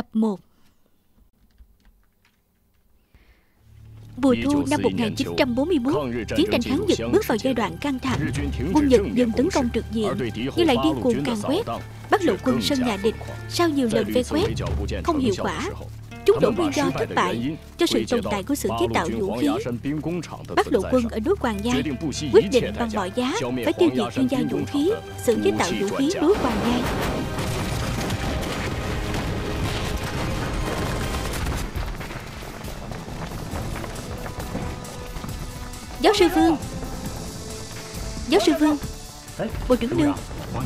Tập 1. Mùa thu năm 1941, chiến tranh Hán Nhật bước vào giai đoạn căng thẳng. Quân Nhật dừng tấn công trực diện, nhưng lại điên cuồng càn quét, bắt lộ quân sân nhà địch. Sau nhiều lần vây quét, không hiệu quả, chúng đổ nguyên do thất bại cho sự tồn tại của xưởng chế tạo vũ khí. Bắt lộ quân ở núi Hoàng Giai quyết định bằng mọi giá phải tiêu diệt chuyên gia vũ khí, xưởng chế tạo vũ khí núi Hoàng Giai. Giáo sư Vương, Bộ trưởng Lưu,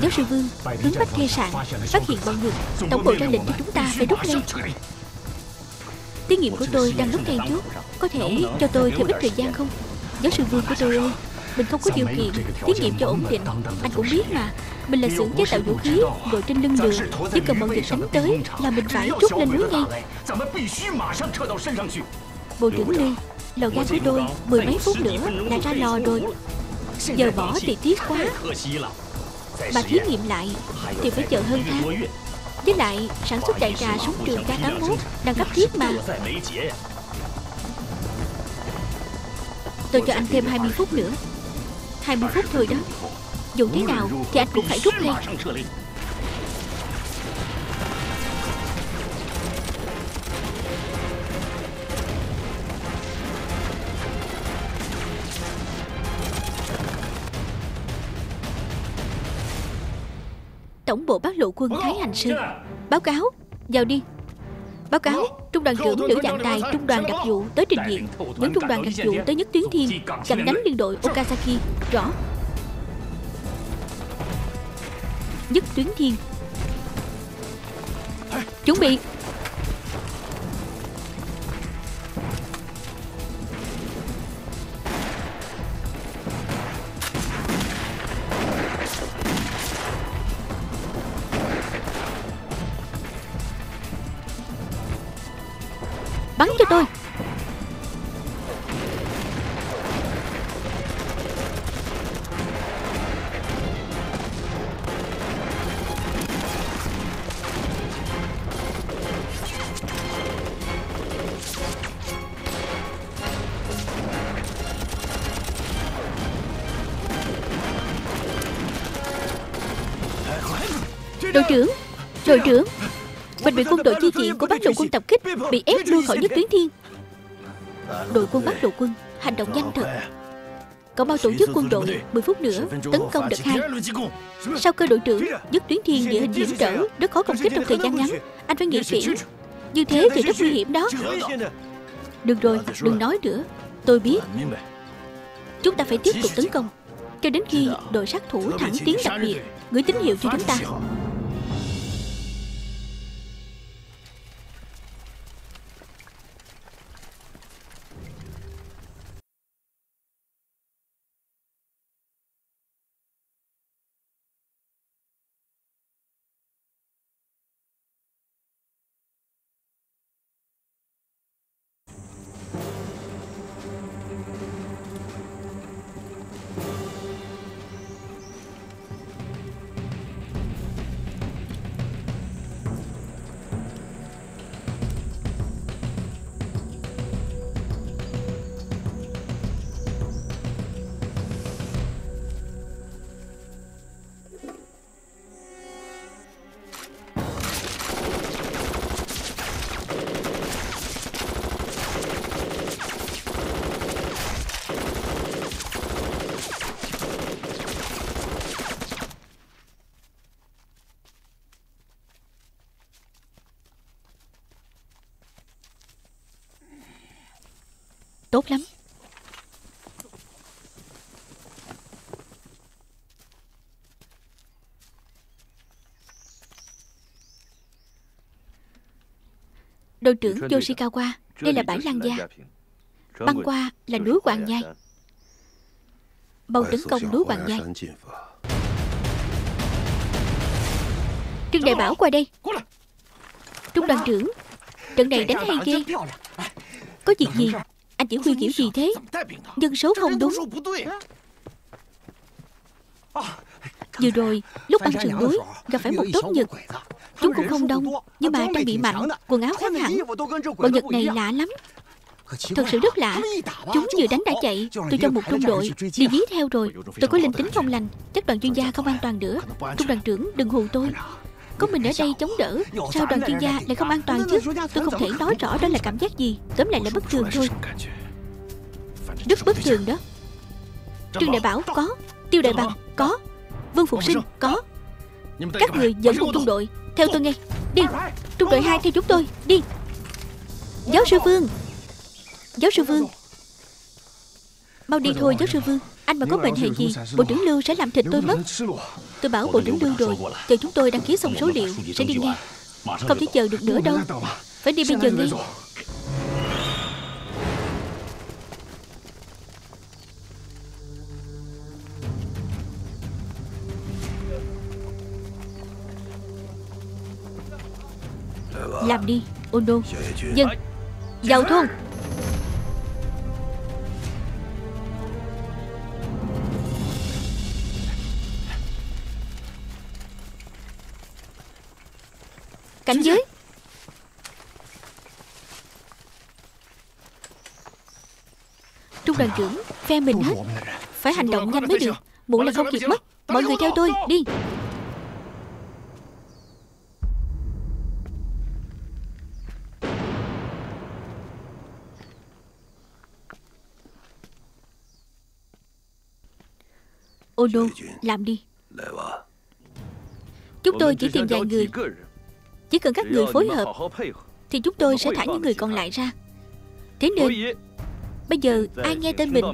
Giáo sư Vương, hướng Bách Khê Sạn phát hiện bọn Nhật, tổng bộ ra lệnh cho chúng ta phải rút lui. Thí nghiệm của tôi đang lúc then chốt, có thể cho tôi thêm ít thời gian không? Giáo sư Vương của tôi ơi, mình không có điều kiện thí nghiệm cho ổn định, anh cũng biết mà. Mình là xưởng chế tạo vũ khí, ngồi trên lưng đường, chỉ cần bọn Nhật đánh tới là mình phải rút lên núi ngay. Bộ trưởng Lưu, lò gan của tôi mười mấy phút nữa là ra lò rồi. Giờ bỏ thì tiếc quá, mà thí nghiệm lại thì phải chờ hơn tháng. Với lại sản xuất đại trà súng trường K81 đang gấp thiết mà. Tôi cho anh thêm 20 phút nữa. 20 phút thôi đó. Dù thế nào thì anh cũng phải rút lên. Tổng bộ Bác Lộ Quân Thái Hành Sơn báo cáo. Vào đi. Báo cáo Trung đoàn trưởng Lữ Vạn Tài, Trung đoàn đặc vụ tới trình diện. Những trung đoàn đặc vụ tới nhất tuyến thiên chặn đánh liên đội Okasaki. Rõ. Nhất tuyến thiên chuẩn bị. Bắn cho tôi. Đội trưởng, mình bị quân đội chi viện của Bác Lộ Quân tập kích, bị ép lui khỏi nhất tuyến thiên. Đội quân Bác Lộ Quân hành động nhanh thật. Cậu mau tổ chức quân đội 10 phút nữa tấn công đợt 2. Sao cơ đội trưởng? Nhất tuyến thiên địa hình hiểm trở, rất khó công kích trong thời gian ngắn. Anh phải nghĩ kỹ, như thế thì rất nguy hiểm đó. Được rồi, đừng nói nữa. Tôi biết. Chúng ta phải tiếp tục tấn công cho đến khi đội sát thủ thẳng tiến đặc biệt gửi tín hiệu cho chúng ta. Tốt lắm. Đội trưởng Yoshikawa, đây là bãi Lan Gia. Băng qua là núi Hoàng Giai. Mau tấn công núi Hoàng Giai. Trương Đại Bảo qua đây. Trung đoàn trưởng, trận này đánh hay ghê. Có việc gì? Anh chỉ huy kiểu gì thế? Dân số không đúng. Vừa rồi lúc băng sườn núi gặp phải một tốt Nhật, Chúng cũng không đông, nhưng mà trang bị mạnh, quần áo khác hẳn. Bọn Nhật này lạ lắm, thật sự rất lạ. Chúng vừa đánh đã chạy. Tôi cho một trung đội đi dí theo rồi. Tôi có linh tính không lành, chắc đoàn chuyên gia không an toàn nữa. Trung đoàn trưởng đừng hù tôi. Có mình ở đây chống đỡ, sao đoàn chuyên gia lại không an toàn chứ? Tôi không thể nói rõ đó là cảm giác gì. Tóm lại là bất thường thôi. Rất bất thường đó. Trương Đại Bảo có, Tiêu Đại Bằng có, Vương Phục Sinh có. Các người dẫn một trung đội, theo tôi ngay. Đi, trung đội 2 theo chúng tôi, đi. Giáo sư Vương, giáo sư Vương, mau đi thôi giáo sư Vương. Anh mà có bệnh hệ gì, Bộ trưởng Lưu sẽ làm thịt tôi mất. Tôi bảo Bộ trưởng Lưu rồi, chờ chúng tôi đăng ký xong số liệu sẽ đi ngay. Không thể chờ được nữa đâu, phải đi bây giờ ngay. Làm đi, Ono. Dân, vào thôn. Cảnh giới. Trung đoàn trưởng, phe mình hết. Phải hành động nhanh mới được, muộn là không kịp mất. Mọi người theo tôi, đi. Ono, làm đi. Chúng tôi chỉ tìm vài người. Chỉ cần các người phối hợp thì chúng tôi sẽ thả những người còn lại ra. Thế nên bây giờ ai nghe tên mình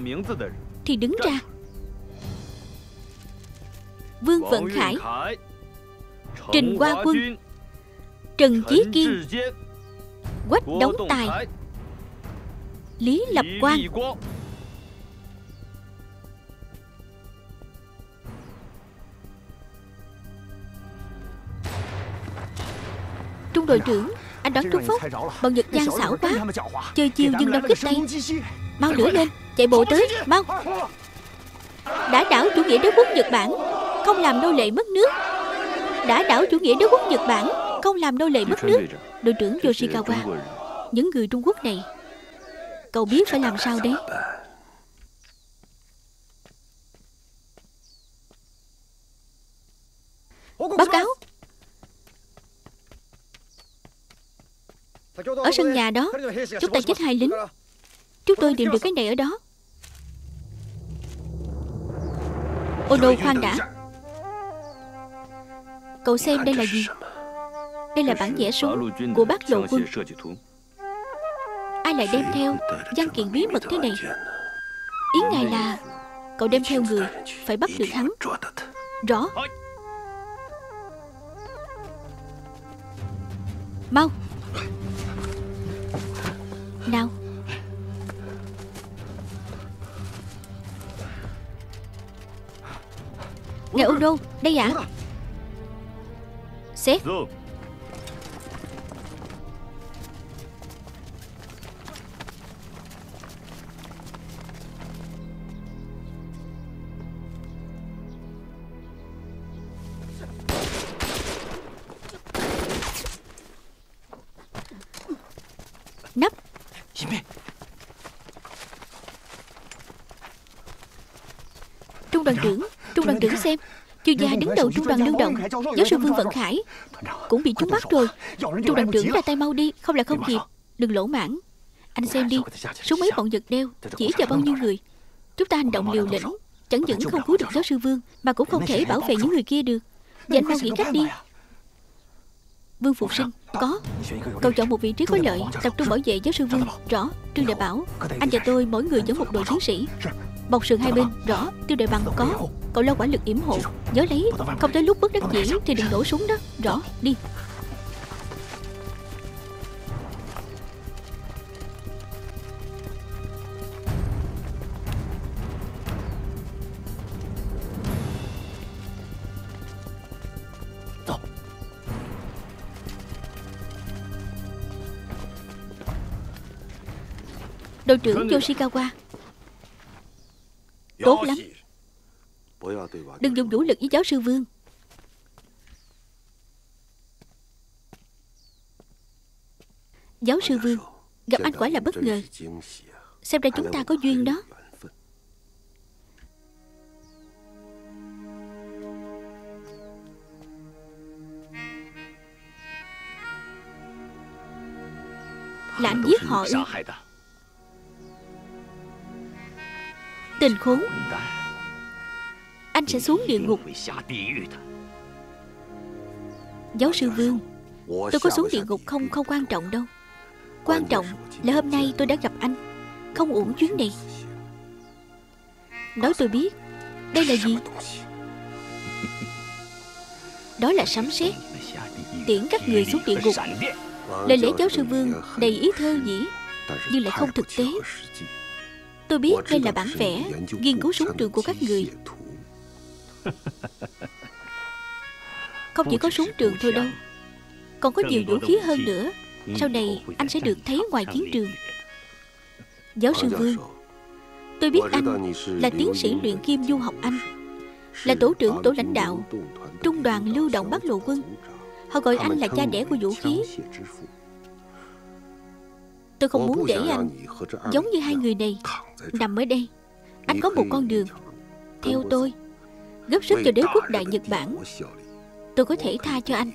thì đứng ra. Vương Vận Khải, Trình Hoa Quân, Trần Chí Kiên, Quách Đống Tài, Lý Lập Quang. Trung đội trưởng, anh đoán trúng phốc. Bọn Nhật gian xảo quá, chơi chiêu dương đông kích tay. Mau lửa lên, chạy bộ tới, mau. Đã đảo chủ nghĩa đế quốc Nhật Bản, không làm nô lệ mất nước. Đã đảo chủ nghĩa đế quốc Nhật Bản, không làm nô lệ mất nước. Đội trưởng Yoshikawa, những người Trung Quốc này, cậu biết phải làm sao đấy. Báo cáo. Ở sân nhà đó, chúng ta chết 2 lính. Chúng tôi tìm được cái này ở đó. Ono, khoan đã. Cậu xem đây là gì? Đây là bản vẽ súng của Bát Lộ Quân. Ai lại đem theo văn kiện bí mật thế này? Ý ngài là cậu đem theo người, phải bắt được hắn. Rõ. Mau. Nào. Ngài Ono, đây ạ. Sếp. Nấp. Trung đoàn trưởng xem. Chuyên gia đứng đầu trung đoàn lưu động, giáo sư Vương Vận Khải cũng bị trúng bắt rồi. Trung đoàn trưởng ra tay mau đi, không là không kịp. Đừng lỗ mãng. Anh xem đi, số mấy bọn Nhật đeo chỉ vào bao nhiêu người. Chúng ta hành động liều lĩnh, chẳng những không cứu được giáo sư Vương mà cũng không thể bảo vệ những người kia được. Và anh mau nghĩ cách đi. Vương Phục Sinh, có. Cậu chọn một vị trí có lợi, tập trung bảo vệ giáo sư Vương. Rõ. Trương Đại Bảo, anh và tôi mỗi người dẫn một đội chiến sĩ, bọc sườn hai bên. Rõ. Tiêu Đại Bằng, có. Cậu lo quả lực yểm hộ, nhớ lấy, không tới lúc bất đắc dĩ thì đừng nổ súng đó. Rõ. Đi. Đội trưởng Yoshikawa, tốt lắm. Đừng dùng vũ lực với giáo sư Vương. Giáo sư Vương, gặp anh quả là bất ngờ. Xem ra chúng ta có duyên đó. Là anh giết họ. Tình khốn. Anh sẽ xuống địa ngục. Giáo sư Vương, tôi có xuống địa ngục không quan trọng đâu. Quan trọng là hôm nay tôi đã gặp anh. Không uổng chuyến này. Nói tôi biết đây là gì. Đó là sấm sét tiễn các người xuống địa ngục. Lời lẽ giáo sư Vương đầy ý thơ dĩ nhưng lại không thực tế. Tôi biết đây là bản vẽ nghiên cứu súng trường của các người. Không chỉ có súng trường thôi đâu, còn có nhiều vũ khí hơn nữa. Sau này anh sẽ được thấy ngoài chiến trường. Giáo sư Vương, tôi biết anh là tiến sĩ luyện kim du học Anh, là tổ trưởng tổ lãnh đạo trung đoàn lưu động Bát Lộ Quân. Họ gọi anh là cha đẻ của vũ khí. Tôi không muốn để anh giống như hai người này nằm ở đây. Anh có một con đường. Theo tôi, góp sức cho đế quốc Đại Nhật Bản, tôi có thể tha cho anh.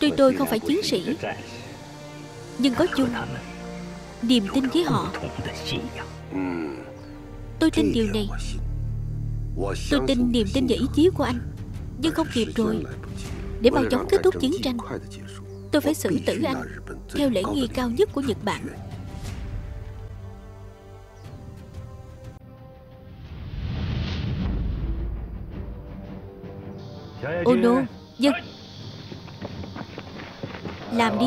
Tuy tôi không phải chiến sĩ, nhưng có chung niềm tin với họ. Tôi tin điều này. Tôi tin niềm tin và ý chí của anh. Nhưng không kịp rồi. Để mau chóng kết thúc chiến tranh, tôi phải xử tử anh theo lễ nghi cao nhất của Nhật Bản. Ono, dân, làm đi.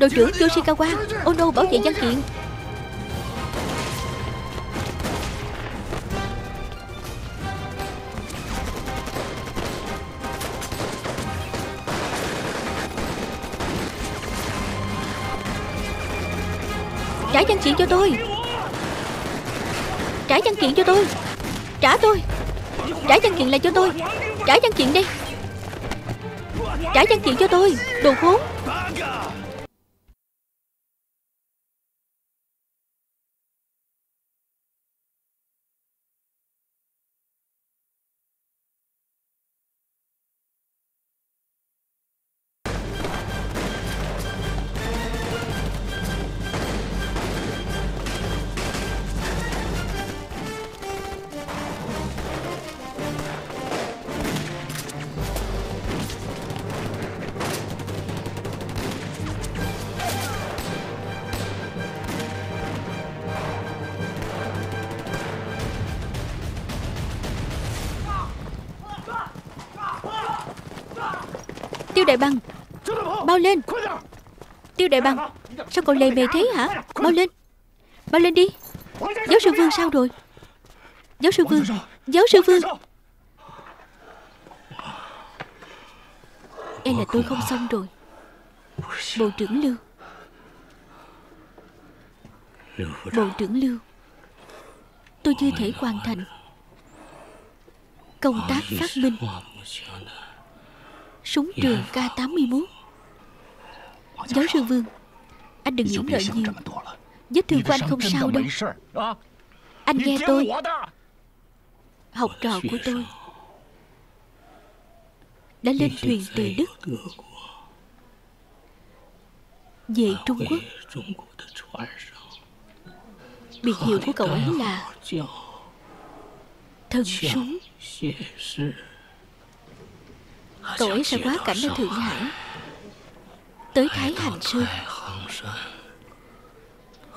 Đội trưởng Yoshikawa, Ono bảo vệ văn kiện. Trả văn kiện cho tôi. Trả văn kiện cho tôi. Trả tôi. Trả văn kiện lại cho tôi. Trả văn kiện đi. Trả văn kiện cho tôi. Đồ khốn. Tiêu Đại Bằng, bao lên. Tiêu Đại Bằng, sao còn lề mề thế hả? Bao lên. Bao lên đi. Giáo sư Vương sao rồi? Giáo sư Vương. Giáo sư Vương. E là tôi không xong rồi. Bộ trưởng Lưu. Bộ trưởng Lưu, tôi chưa thể hoàn thành công tác phát minh. súng trường K81. Giáo sư Vương, anh đừng nghĩ ngợi nhiều. Vết thương của anh không sao đâu. Anh nghe tôi, học trò của tôi đã lên thuyền từ Đức về Trung Quốc. Biệt hiệu của cậu ấy là thần súng. Cậu ấy sẽ quá cảnh ở Thượng Hải, tới Thái Hành Sơn.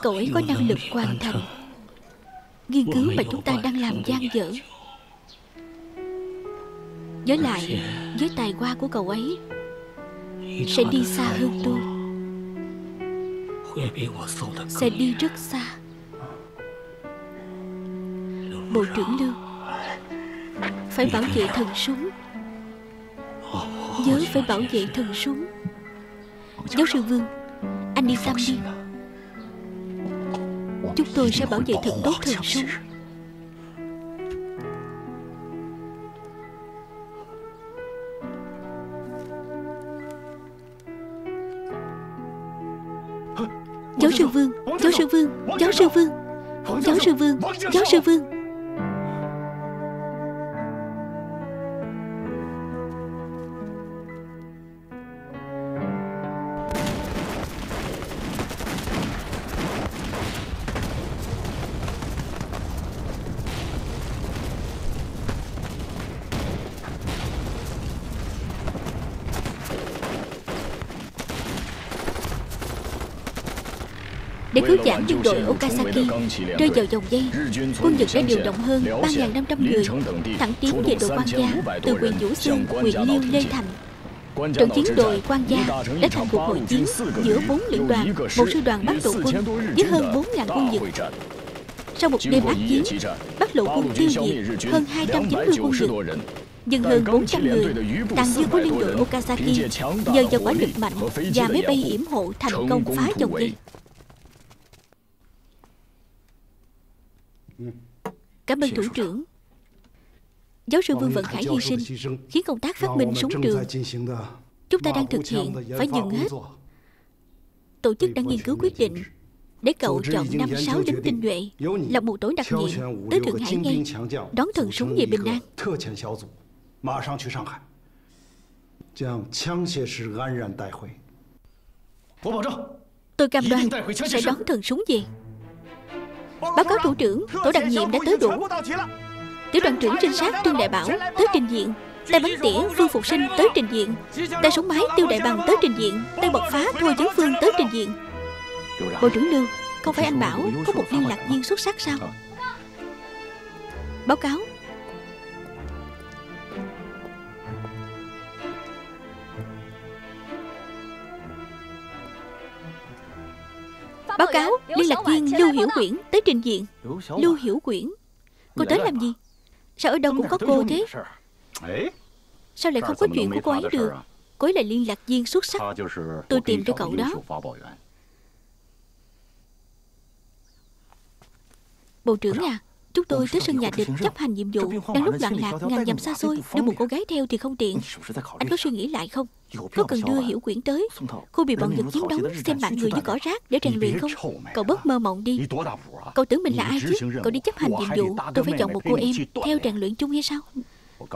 Cậu ấy có năng lực hoàn thành nghiên cứu mà chúng ta đang làm dang dở. Với lại, với tài hoa của cậu ấy sẽ đi xa hơn tôi, sẽ đi rất xa. Bộ trưởng Lưu, phải bảo vệ thần súng. Nhớ phải bảo vệ thần súng. Giáo sư Vương, anh đi thăm đi. Chúng tôi sẽ bảo vệ thật tốt thần súng. Giáo sư Vương, giáo sư Vương, giáo sư Vương, giáo sư Vương, giáo sư Vương. Để cứu giảm quân đội Okasaki rơi vào dòng dây, quân Nhật đã điều động hơn 3.500 người thẳng tiến về đội Quan Gia từ huyện Vũ Xương, huyện Liêu, Lê Thành. Trận chiến đội Quan Gia đã thành cuộc nội chiến giữa 4 lữ đoàn, một sư đoàn Bắc Lộ Quân với hơn 4.000 quân Nhật. Sau một đêm ác chiến, Bắc Lộ Quân tiêu diệt hơn 290 quân Nhật, nhưng hơn 400 người tàn dư của liên đội Okasaki nhờ vào quả lực mạnh và máy bay yểm hộ thành công phá dòng dây. Cảm ơn thủ trưởng. Giáo sư Vương Vận Khải hy sinh khiến công tác phát minh súng trường chúng ta đang thực hiện phải dừng hết. Tổ chức đang nghiên cứu quyết định để cậu chọn 5-6 lính tinh nhuệ là một tổ đặc nhiệm tới Thượng Hải ngay, đón thần súng về Bình An. Tôi cam đoan sẽ đón thần súng về. Báo cáo thủ trưởng, tổ đặc nhiệm đã tới đủ. Tiểu đoàn trưởng trinh sát Trương Đại Bảo tới trình diện. Tay bắn tỉa Phương Phục Sinh tới trình diện. Tay súng máy Tiêu Đại Bằng tới trình diện. Tay bật phá Thôi Chấn Phương tới trình diện. Bộ trưởng Lưu, không phải anh bảo có một liên lạc viên xuất sắc sao? Báo cáo. Báo cáo, liên lạc viên Lưu Hiểu Quyển tới trình diện. Lưu Hiểu Quyển? Cô tới làm gì? Sao ở đâu cũng có cô thế? Sao lại không có chuyện của cô ấy được? Cô ấy là liên lạc viên xuất sắc. Tôi tìm cho cậu đó. Bộ trưởng à, chúng tôi tới sân nhà địch chấp hành nhiệm vụ. Đang lúc loạn lạc, ngàn dặm xa xôi, đưa một cô gái theo thì không tiện. Anh có suy nghĩ lại không? Có cần đưa Hiểu Quyển tới khu bị bọn Nhật chiếm đóng, xem mạng người như cỏ rác để rèn luyện không? Cậu bớt mơ mộng đi. Cậu tưởng mình là ai chứ? Cậu đi chấp hành nhiệm vụ, tôi phải chọn một cô em theo rèn luyện chung hay sao?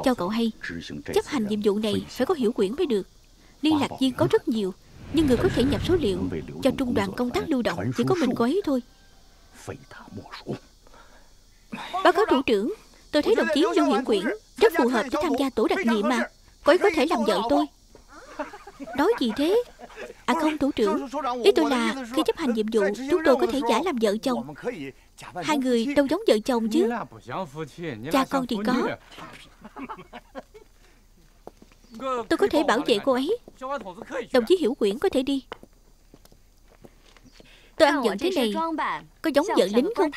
Cho cậu hay, chấp hành nhiệm vụ này phải có Hiểu Quyển mới được. Liên lạc viên có rất nhiều, nhưng người có thể nhập số liệu cho trung đoàn công tác lưu động chỉ có mình cô ấy thôi. Báo cáo thủ trưởng, tôi thấy đồng chí Lưu Hiểu Quyển rất phù hợp để tham gia tổ đặc nhiệm mà. Cô ấy có thể làm vợ tôi. Nói gì thế? À không thủ trưởng, ý tôi là khi chấp hành nhiệm vụ chúng tôi có thể giả làm vợ chồng. Hai người đâu giống vợ chồng chứ. Cha con thì có. Tôi có thể bảo vệ cô ấy. Đồng chí Hiểu Quyển có thể đi. Tôi ăn giận thế này có giống vợ lính không?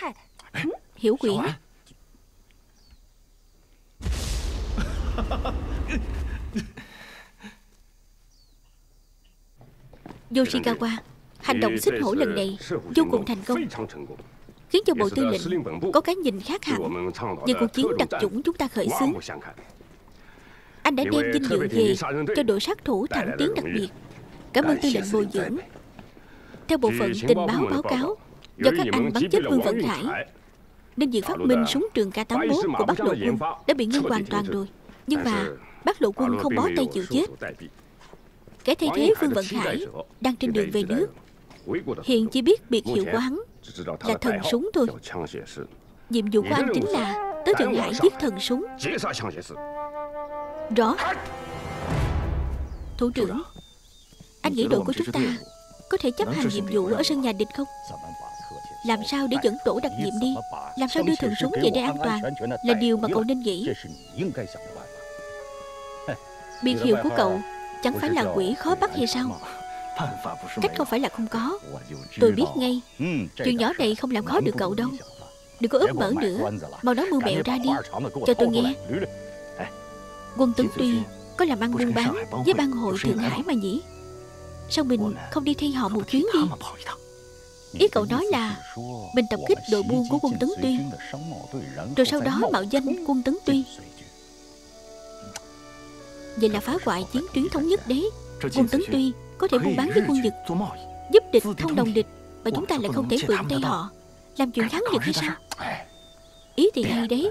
Hiểu Quyển, Yoshikawa, hành động xích hổ lần này vô cùng thành công, khiến cho bộ tư lệnh có cái nhìn khác hẳn về cuộc chiến đặc chủng chúng ta khởi xướng. Anh đã đem dinh dưỡng về cho đội sát thủ thẳng tiến đặc biệt. Cảm ơn tư lệnh bồi dưỡng. Theo bộ phận tình báo báo cáo, do các anh bắn chết Vương Vận Khải nên việc phát minh súng trường K81 của Bát Lộ Quân đã bị ngưng hoàn toàn rồi. Nhưng mà Bát Lộ Quân không bó tay chịu chết. Kẻ thay thế Vương Vận Khải đang trên đường về nước. Hiện chỉ biết biệt hiệu của hắn là thần súng thôi. Nhiệm vụ của anh chính là tới Thượng Hải giết thần súng. Rõ. Thủ trưởng, anh nghĩ đội của chúng ta có thể chấp hành nhiệm vụ ở sân nhà địch không? Làm sao để dẫn tổ đặc nhiệm đi, làm sao đưa thần súng về đây an toàn là điều mà cậu nên nghĩ. Biệt hiệu của cậu chẳng phải là quỷ khó bắt hay sao? Cách không phải là không có. Tôi biết ngay. Chuyện nhỏ này không làm khó được cậu đâu. Đừng có ướp mở nữa. Mau nói mưu mẹo ra đi, cho tôi nghe. Quân Tuấn Tuy có làm ăn buôn bán với bang hội Thượng Hải mà nhỉ? Sao mình không đi thay họ một chuyến đi? Ý cậu nói là mình tập kích đội buôn của quân Tuấn Tuy, rồi sau đó mạo danh quân Tuấn Tuy. Vậy là phá hoại chiến tuyến thống nhất đấy. Quân Tuấn Tuy có thể buôn bán với quân Nhật, giúp địch thông đồng địch, mà chúng ta lại không thể vượt tay họ, làm chuyện thắng Nhật hay sao? Ý thì hay đấy,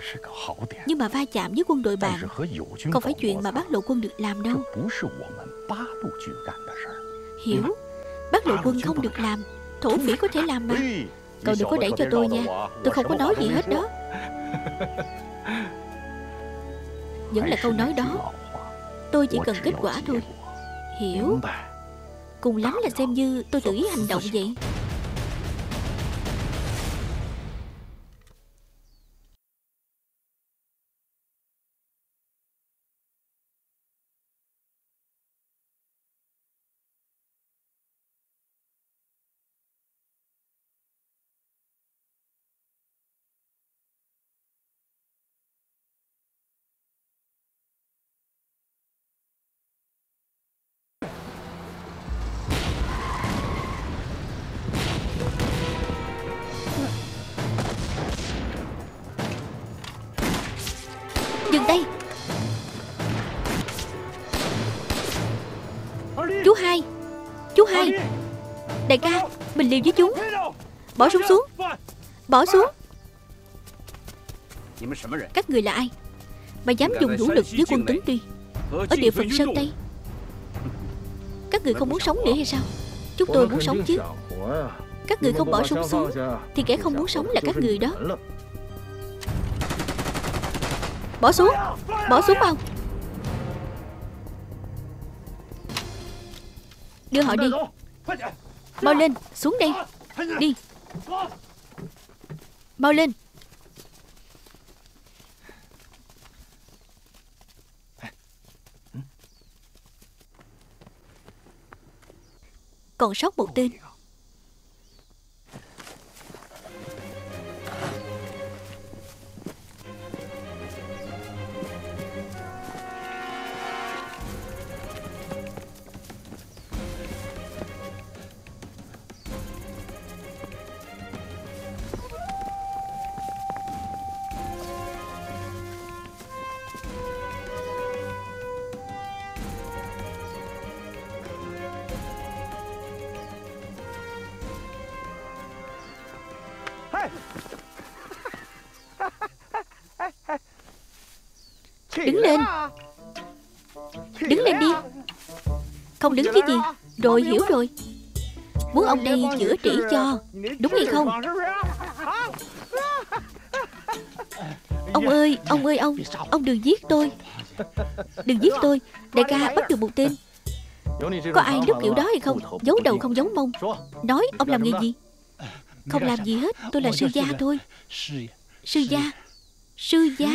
nhưng mà va chạm với quân đội bạn không phải chuyện mà Bát Lộ Quân được làm đâu. Hiểu. Bát Lộ Quân không được làm, Thổ Mỹ có thể làm mà. Cậu đừng có đẩy cho tôi nha, tôi không có nói gì hết đó. Vẫn là câu nói đó, tôi chỉ cần kết quả thôi. Hiểu. Cùng lắm là xem như tôi tự ý hành động vậy. Đại ca, mình liều với chúng. Bỏ súng xuống. Bỏ xuống. Các người là ai mà dám dùng vũ lực với quân Tuấn Tuy ở địa phận Sơn Tây? Các người không muốn sống nữa hay sao? Chúng tôi muốn sống chứ. Các người không bỏ súng xuống thì kẻ không muốn sống là các người đó. Bỏ xuống. Bỏ xuống mau. Đưa họ đi. Mau lên, xuống đây. Đi. Mau lên. Còn sót một tên. Không đứng chứ gì. Rồi hiểu rồi. Muốn ông đây chữa trị cho, đúng hay không? Ông ơi, ông ơi ông. Ông đừng giết tôi. Đừng giết tôi. Đại ca bắt được một tên. Có ai núp kiểu đó hay không? Giấu đầu không giấu mông. Nói ông làm nghề gì? Không làm gì hết. Tôi là sư gia thôi. Sư gia. Sư gia.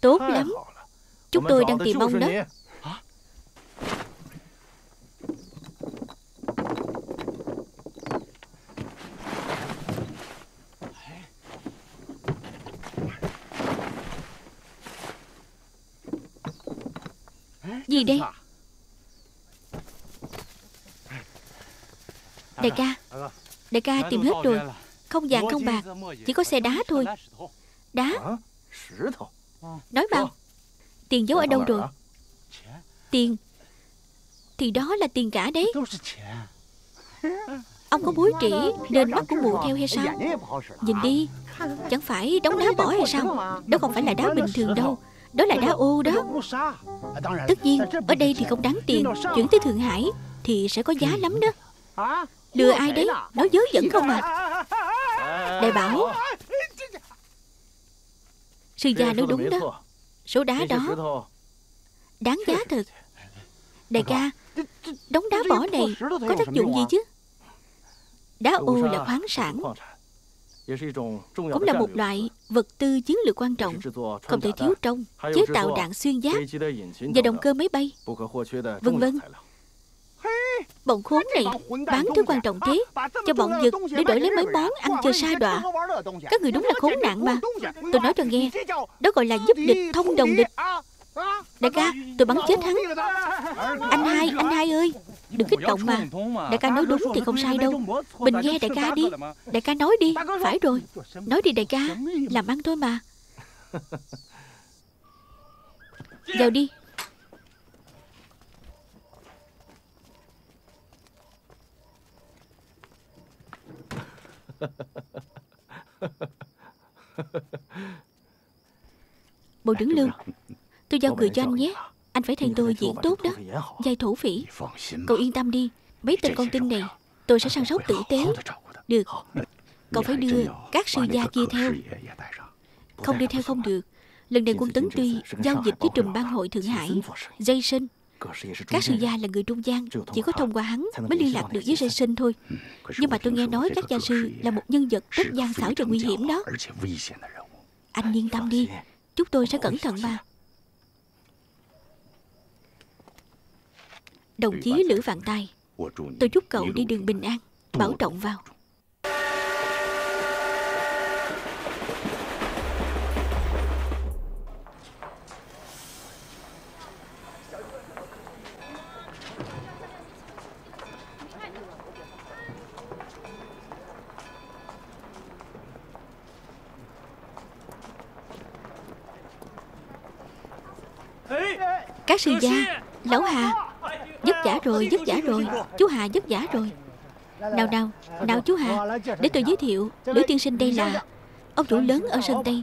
Tốt lắm. Chúng tôi đang tìm ông đó. Gì đây? Đại ca. Đại ca tìm hết rồi. Không vàng không bạc, chỉ có xe đá thôi. Đá. Nói mau. Tiền giấu ở đâu rồi? Tiền thì đó là tiền cả đấy. Ông có búi trĩ nên mắt của mụ theo hay sao? Nhìn đi, chẳng phải đống đá bỏ hay sao? Đó không phải là đá bình thường đâu, đó là đá ô đó. Tất nhiên ở đây thì không đáng tiền, chuyển tới Thượng Hải thì sẽ có giá lắm đó. Lừa ai đấy, nói dớ dẫn không à? Đại Bảo, sư gia nói đúng đó, số đá đó đáng giá thật. Đại ca, đống đá bỏ này có tác dụng gì chứ? Đá ô là khoáng sản, cũng là một loại vật tư chiến lược quan trọng, không thể thiếu trong chế tạo đạn xuyên giáp và động cơ máy bay, vân vân. Bọn khốn này bán thứ quan trọng thế cho bọn giật để đổi lấy mấy món ăn chơi sa đọa. Các người đúng là khốn nạn mà. Tôi nói cho nghe, đó gọi là giúp địch thông đồng địch. Đại ca, tôi bắn chết hắn. Anh hai ơi, đừng kích động mà. Đại ca nói đúng thì không sai đâu. Mình nghe đại ca đi. Đại ca nói đi. Phải rồi, nói đi đại ca. Làm ăn thôi mà. Vào đi. Bộ trưởng Lưu, tôi giao cười cho anh nhé. Anh phải thay tôi diễn tốt đó, vai thủ phỉ. Cậu yên tâm đi, mấy tên con tin này tôi sẽ săn sóc tử tế. Được, cậu phải đưa các sư gia kia theo. Không đi theo không được. Lần này quân Tấn Tuy giao dịch với trùm ban hội Thượng Hải Jason. Các sư gia là người trung gian, chỉ có thông qua hắn mới liên lạc được với Jason thôi. Nhưng mà tôi nghe nói các gia sư là một nhân vật rất gian xảo và nguy hiểm đó. Anh yên tâm đi, chúng tôi sẽ cẩn thận mà. Đồng chí Lữ Vạn Tài, tôi chúc cậu đi đường bình an, bảo trọng vào. Các sư gia, lão Hà, vất vả rồi, chú Hà vất vả rồi. Nào chú Hà, để tôi giới thiệu, Lữ tiên sinh đây là ông chủ lớn ở Sơn Tây.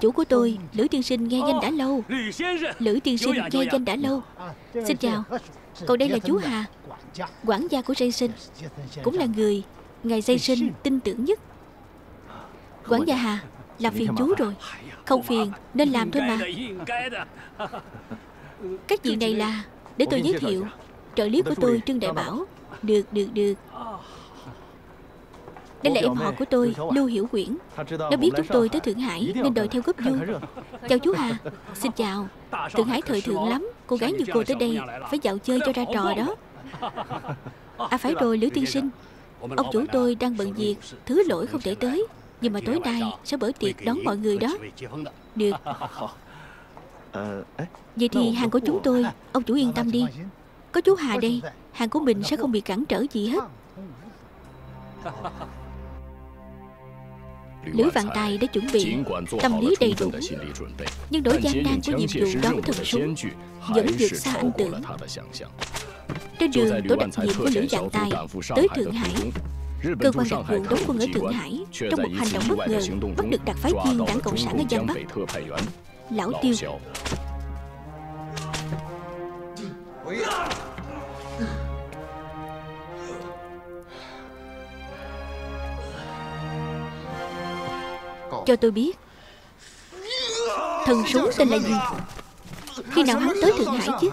Chủ của tôi, Lữ tiên sinh nghe danh đã lâu. Xin chào, cậu đây là chú Hà, quản gia của Jason, cũng là người ngài Jason tin tưởng nhất. Quản gia Hà, làm phiền chú rồi. Không phiền, nên làm thôi mà. Các vị này là, để tôi giới thiệu, trợ lý của tôi Trương Đại Bảo. Được. Đây là em họ của tôi, Lưu Hiểu Quyển. Nó biết chúng tôi tới Thượng Hải nên đòi theo góp vui. Chào chú Hà. Xin chào. Thượng Hải thời thượng lắm, cô gái như cô tới đây phải dạo chơi cho ra trò đó. À phải rồi, Lữ tiên sinh, ông chủ tôi đang bận việc, thứ lỗi không thể tới. Nhưng mà tối nay sẽ bữa tiệc đón mọi người đó. Được. Vậy thì hàng của chúng tôi, ông chủ yên tâm đi. Có chú Hà đây, hàng của mình sẽ không bị cản trở gì hết. Lữ Vạn Tài đã chuẩn bị tâm lý đầy đủ, nhưng nỗi gian nan của nhiệm vụ đón thần súng vẫn vượt xa anh tưởng. Trên đường tổ đặc nhiệm của Lữ Vạn Tài tới Thượng Hải, cơ quan đặc vụ đóng quân ở Thượng Hải trong một hành động bất ngờ bắt được đặc phái viên đảng Cộng sản ở Giang Bắc, lão Tiêu. Cho tôi biết thần súng tên là gì? Khi nào hắn tới Thượng Hải chứ?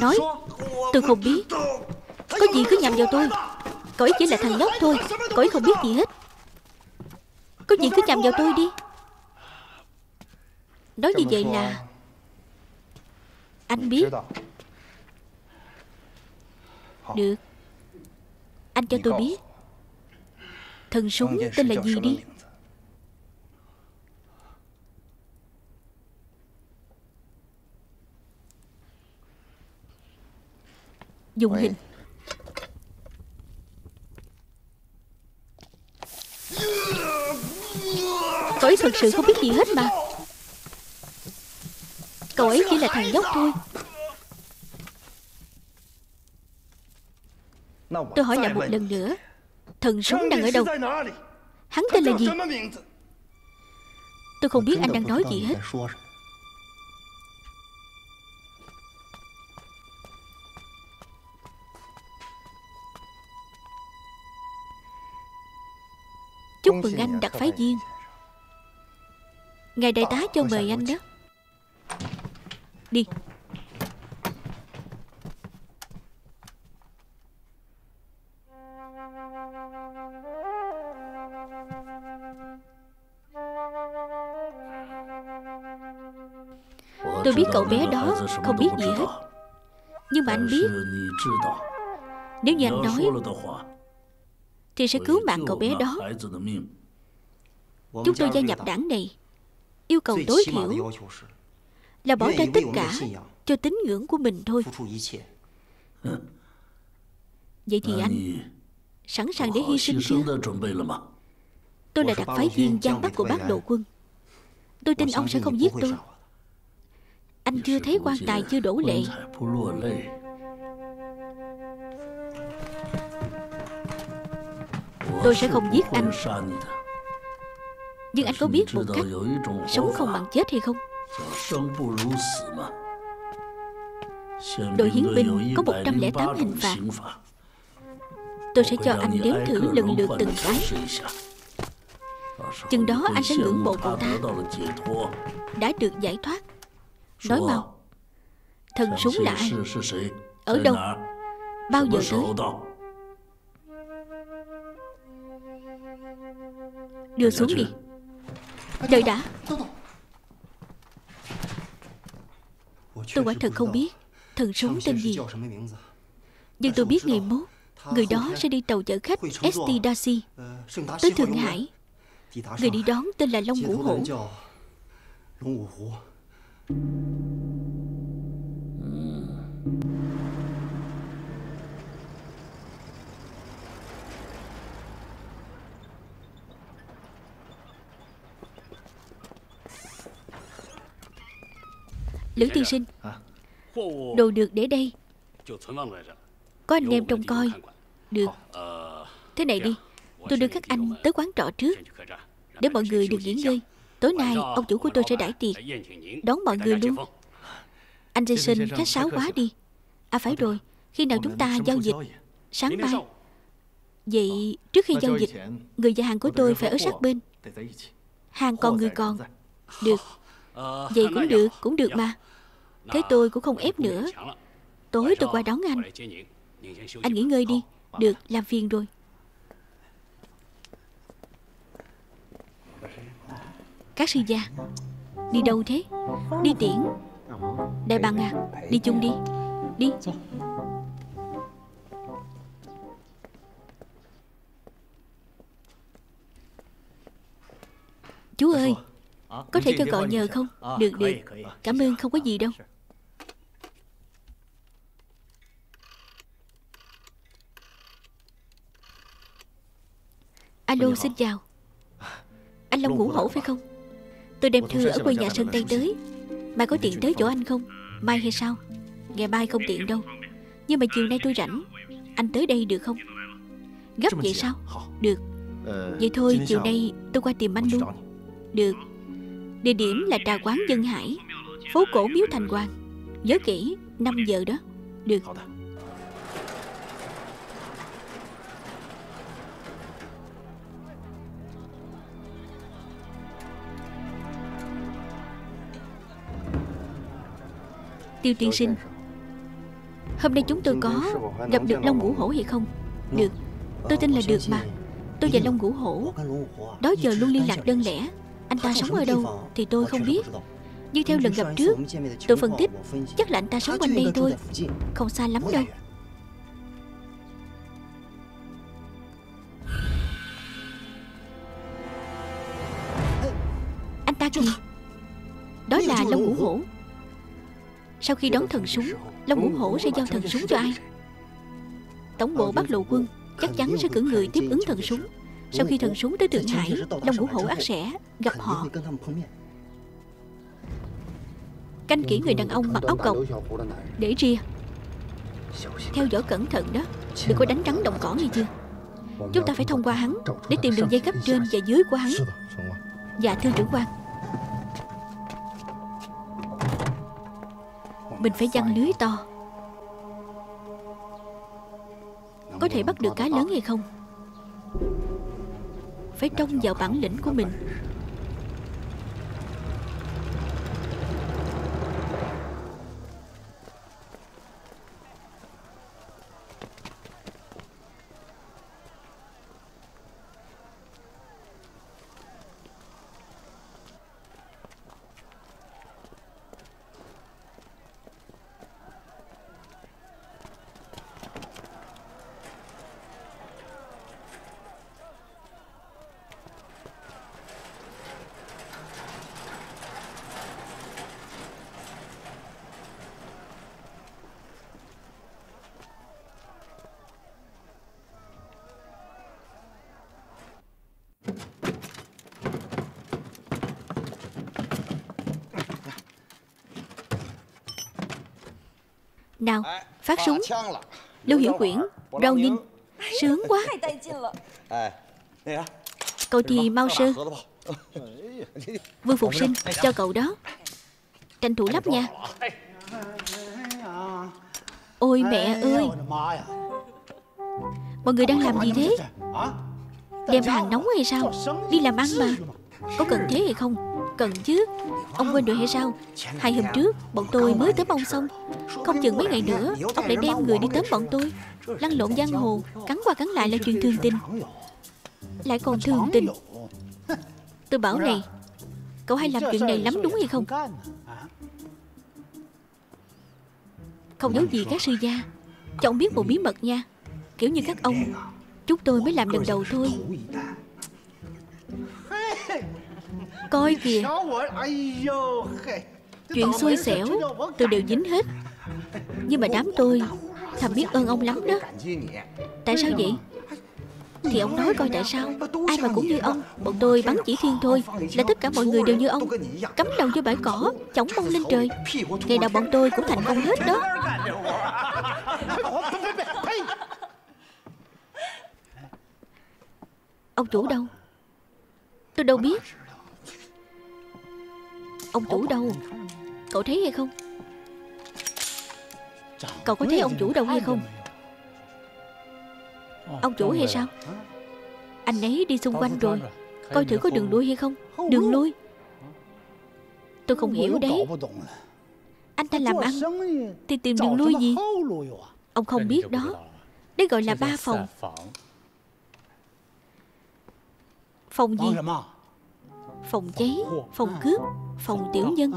Nói. Tôi không biết. Có gì cứ nhằm vào tôi. Cậu ấy chỉ là thằng nhóc thôi, cậu ấy không biết gì hết. Có gì cứ nhằm vào tôi đi. Nói như vậy là anh biết. Được, anh cho tôi biết thần súng tên là gì đi. Dùng hình. Cậu ấy thật sự không biết gì hết mà. tuổi chỉ là thằng nhóc thôi. Tôi hỏi lại một lần nữa, thần súng đang ở đâu? Hắn tên là gì? Tôi không biết anh đang nói gì hết. Chúc mừng anh đặc phái viên. Ngài đại tá cho mời anh đó. Đi. Tôi biết cậu bé đó không biết gì hết. Nhưng mà anh biết, nếu như anh nói thì sẽ cứu mạng cậu bé đó. Chúng tôi gia nhập đảng này, yêu cầu tối thiểu là bỏ ra tất cả cho tín ngưỡng của mình thôi. Vậy thì anh sẵn sàng để hy sinh chưa? Tôi là đặc phái viên Giang Bắc của Bát Lộ Quân. Tôi tin ông sẽ không giết tôi. Anh chưa thấy quan tài chưa đổ lệ. Tôi sẽ không giết anh. Nhưng anh có biết một cách sống không bằng chết hay không? Đội hiến binh có 108 hình phạt. Tôi sẽ cho anh đếm thử lần lượt từng cái. Chừng đó anh sẽ ngưỡng mộ cậu ta đã được giải thoát. Nói mau, thần súng là ai? Ở đâu? Bao giờ tới? Đưa xuống đi. Đợi đã. Tôi quả thật không biết thần súng tên gì. Nhưng tôi biết ngày mốt người đó sẽ đi tàu chở khách ST Darcy tới Thượng Hải. Người đi đón tên là Long Ngũ Hổ. Lữ tiên sinh, đồ được để đây. Có anh em trông coi. Được. Thế này đi, tôi đưa các anh tới quán trọ trước, để mọi người được nghỉ ngơi. Tối nay ông chủ của tôi sẽ đãi tiệc đón mọi người luôn. Anh Jason khách sáo quá đi. À phải rồi, khi nào chúng ta giao dịch? Sáng mai. Vậy trước khi giao dịch, người giao hàng của tôi phải ở sát bên. Hàng còn người còn. Được. Vậy cũng được mà. Thế tôi cũng không ép nữa. Tối tôi qua đón anh. Anh nghỉ ngơi đi. Được, làm phiền rồi. Các sư gia, đi đâu thế? Đi tiễn Đại Bằng à, đi chung đi. Đi. Chú ơi, có thể cho gọi nhờ không? Được được, cảm ơn, không có gì đâu. Alo, xin chào. Anh Long Ngũ Hổ phải không? Tôi đem thư ở quê nhà Sơn Tây tới. Mai có tiện tới chỗ anh không? Mai hay sao? Ngày mai không tiện đâu. Nhưng mà chiều nay tôi rảnh. Anh tới đây được không? Gấp vậy sao? Được. Vậy thôi chiều nay tôi qua tìm anh luôn. Được. Địa điểm là trà quán Dân Hải, phố cổ Miếu Thành Hoàng. Nhớ kỹ, 5 giờ đó. Được. Tiêu tiên sinh, hôm nay chúng tôi có gặp được Long Ngũ Hổ hay không? Được, tôi tin là được mà. Tôi và Long Ngũ Hổ đó giờ luôn liên lạc đơn lẻ. Anh ta sống ở đâu thì tôi không biết. Nhưng theo lần gặp trước, tôi phân tích chắc là anh ta sống quanh đây thôi, không xa lắm đâu. Anh ta kìa, đó là Long Ngũ Hổ. Sau khi đón thần súng, Long Ngũ Hổ sẽ giao thần súng cho ai? Tổng bộ Bát Lộ Quân chắc chắn sẽ cử người tiếp ứng thần súng. Sau khi thần súng tới Thượng Hải, Long Ngũ Hổ ắt sẽ gặp họ. canh kỹ người đàn ông mặc áo cộc, để ria, theo dõi cẩn thận đó, đừng có đánh rắn đồng cỏ nghe chưa. Chúng ta phải thông qua hắn để tìm đường dây gấp trên và dưới của hắn. Dạ thưa trưởng quan. Mình phải giăng lưới to. Có thể bắt được cá lớn hay không phải trông vào bản lĩnh của mình. Nào, phát súng. Lưu Hiểu Quyển, Rau Ninh, sướng quá. Cậu thì mau sơ. Vương Phục Sinh, cho cậu đó. Tranh thủ lắp nha. Ôi mẹ ơi, mọi người đang làm gì thế? Đem hàng nóng hay sao? Đi làm ăn mà. Có cần thế hay không? Cần chứ. Ông quên rồi hay sao? Hai hôm trước bọn tôi mới tới ông xong, không chừng mấy ngày nữa ông lại đem người đi tóm bọn tôi. Lăn lộn giang hồ, cắn qua cắn lại là chuyện thường tình. Lại còn thường tình. Tôi bảo này, cậu hay làm chuyện này lắm đúng hay không? Không giấu gì các sư gia, cho ông biết một bí mật nha. Kiểu như các ông, chúng tôi mới làm lần đầu thôi. Coi kìa, chuyện xui xẻo tôi đều dính hết. Nhưng mà đám tôi thầm biết ơn ông lắm đó. Tại sao vậy? Thì ông nói coi tại sao. Ai mà cũng như ông. Bọn tôi bắn chỉ thiên thôi, là tất cả mọi người đều như ông. Cắm đầu vô bãi cỏ, chổng mông lên trời. Ngày nào bọn tôi cũng thành công hết đó. Ông chủ đâu? Tôi đâu biết. Ông chủ đâu? Cậu thấy hay không? Cậu có thấy ông chủ đâu hay không? Ông chủ hay sao? Anh ấy đi xung quanh rồi, coi thử có đường lui hay không. Đường lui? Tôi không hiểu đấy. Anh ta làm ăn thì tìm đường lui gì? Ông không biết đó. Đấy gọi là ba phòng. Phòng gì? Phòng cháy, phòng cướp, phòng tiểu nhân.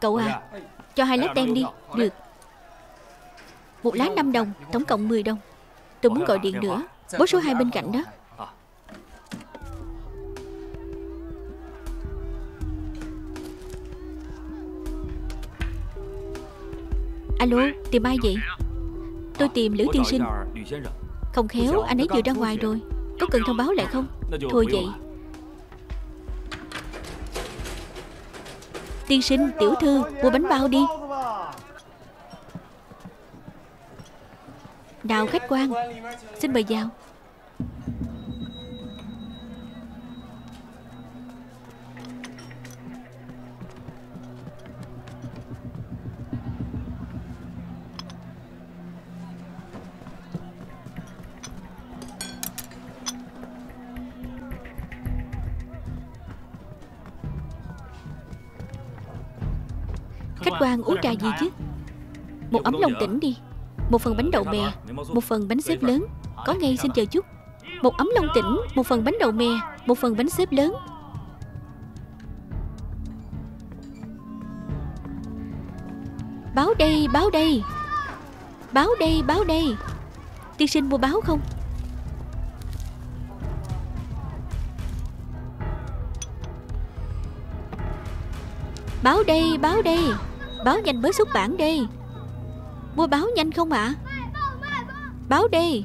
Cậu à, cho hai lát đen đi. Được. Một lá 5 đồng, tổng cộng 10 đồng. Tôi muốn gọi điện nữa. Bố số 2 bên cạnh đó. Alo, tìm ai vậy? Tôi tìm Lữ tiên sinh. Không khéo, anh ấy vừa ra ngoài rồi. Có cần thông báo lại không? Thôi vậy. Tiên sinh, tiểu thư, mua bánh bao đi. Nào khách quan, xin mời vào. Khách quan uống trà gì chứ? Một ấm Long Tỉnh đi. Một phần bánh đậu mè, một phần bánh xếp lớn. Có ngay xin chờ chút. Một ấm Long Tỉnh, một phần bánh đậu mè, một phần bánh xếp lớn. Báo đây, báo đây. Báo đây, báo đây. Tiên sinh mua báo không? Báo đây, báo đây. Báo nhanh mới xuất bản đây. Mua báo nhanh không ạ? Báo đây.